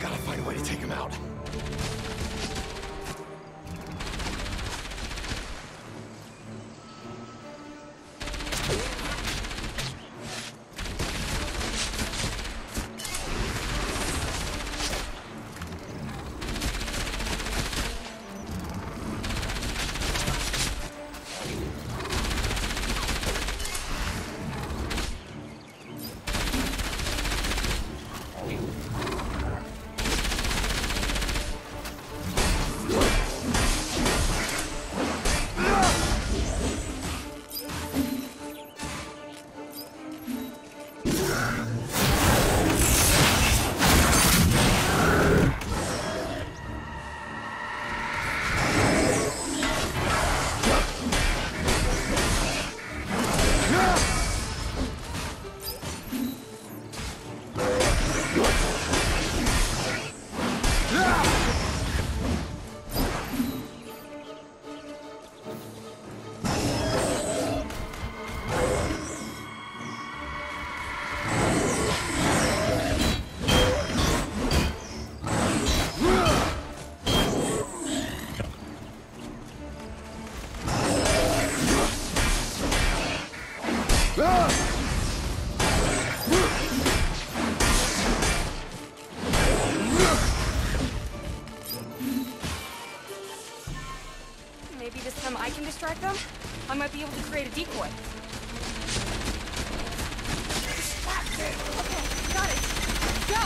Gotta find a way to take him out. Maybe this time I can distract them? I might be able to create a decoy. Distracted! Okay, got it. Go!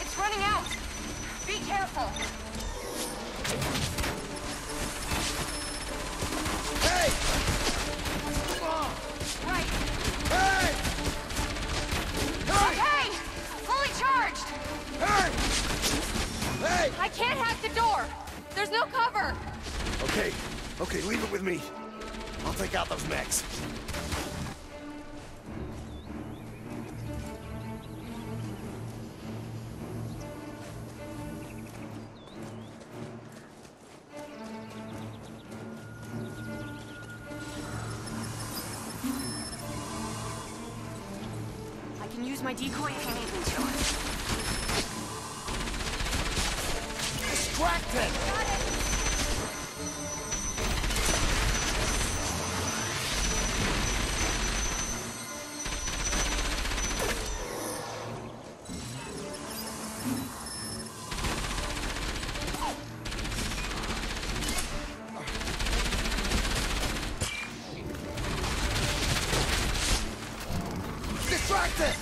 It's running out. Be careful. Hey! Whoa. Right. Hey! Hey! Okay! Fully charged! Hey! Hey! I can't hack the door! There's no cover! Okay, okay, leave it with me. I'll take out those mechs. I can use my decoy if you need me to. Distracted! Got it! Distracted!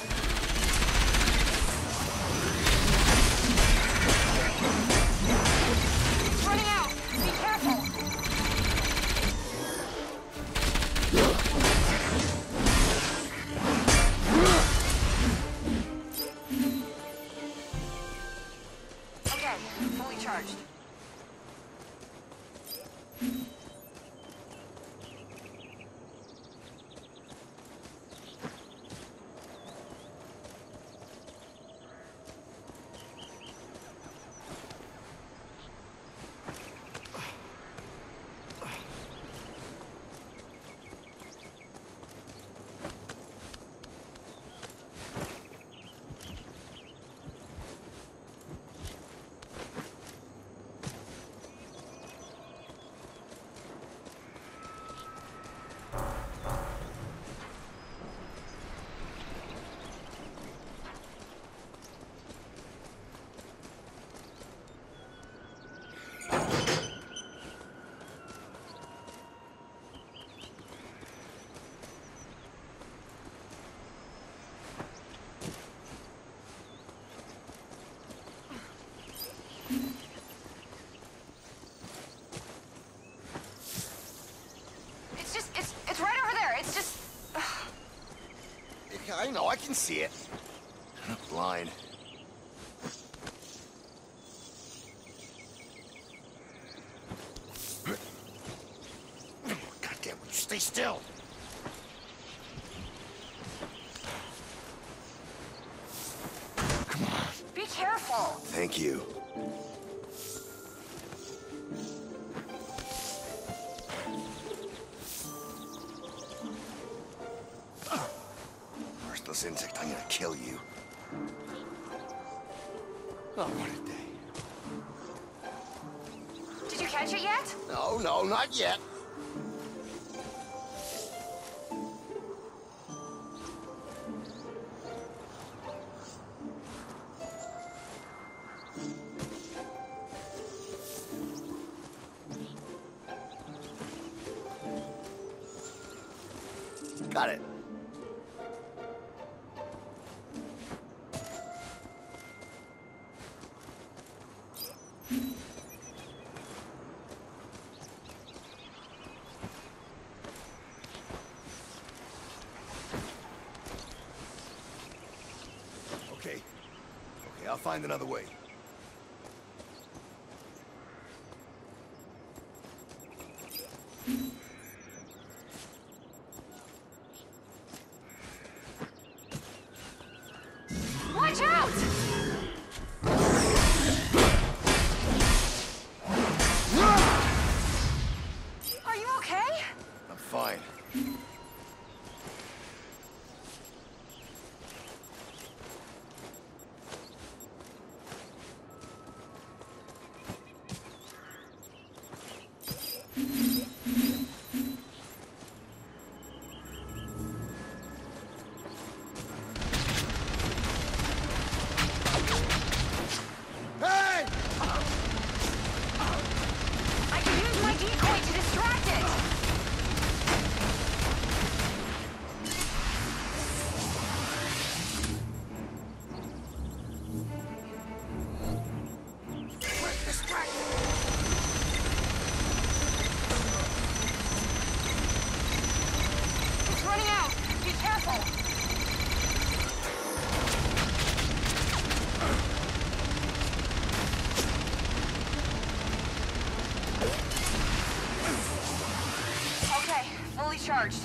I know, I can see it. I'm not blind. Goddamn, would you stay still? Come on. Be careful. Thank you. useless insect. I'm gonna kill you. Oh, what a day. Did you catch it yet? No, not yet. Got it. Okay, I'll find another way. Watch out! Are you okay? I'm fine. Charged.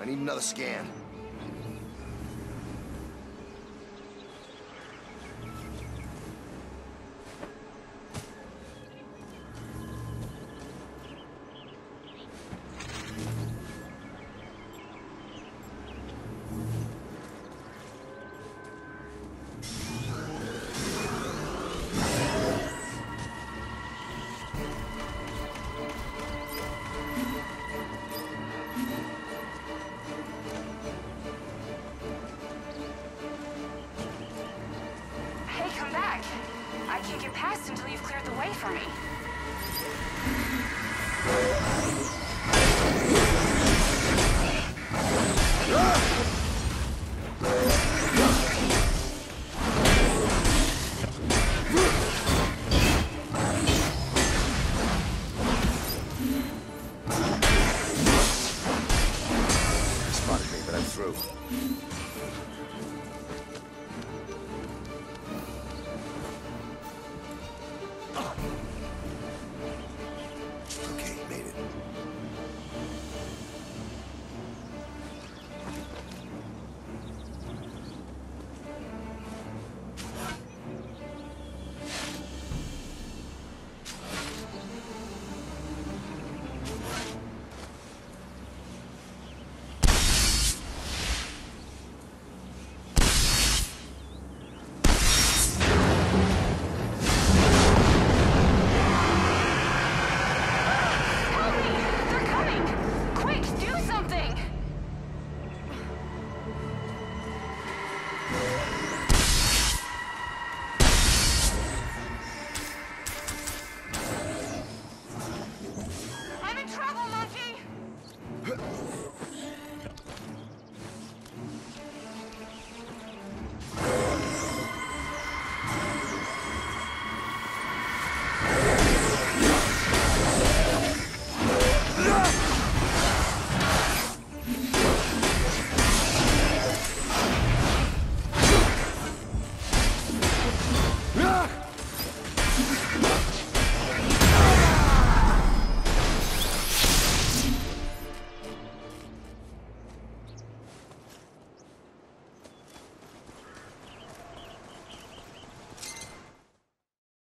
I need another scan. I can't get past until you've cleared the way for me.